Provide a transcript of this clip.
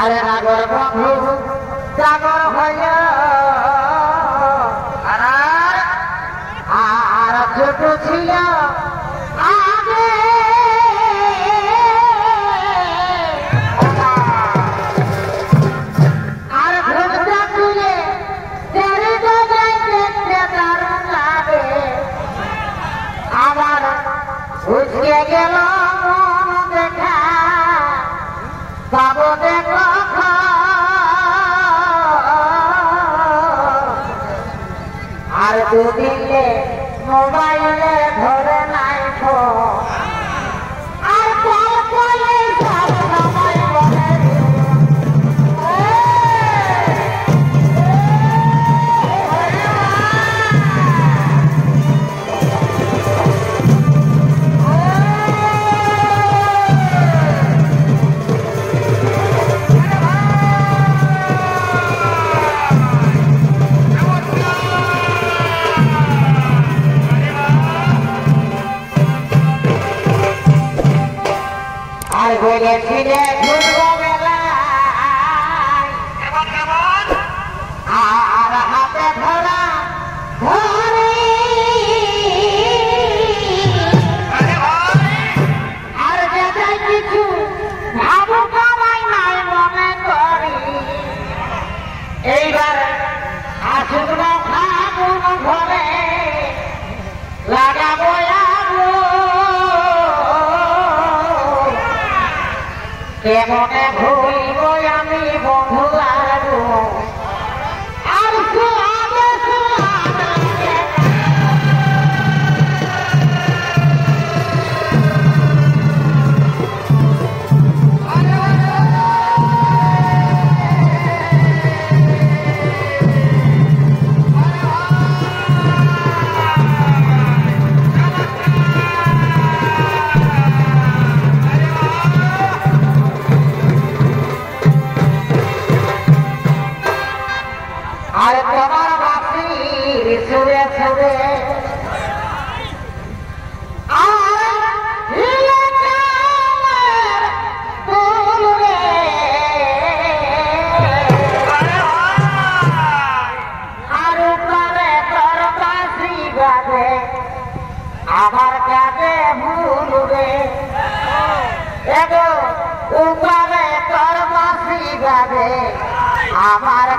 আরে নাগর বন্ধু জাগর হইয়া আর ছোট ছিল আগে আর ঘুমটা তুলে তেরে জায়গায় দেখতে দারুণ লাগে আমার উঠে গেল দেখা বাবু দেখো আর দুদিনে মোবাইলে ধরে নাই তো আর কল করে কেমনে ভুলব আমি বন্ধু আমার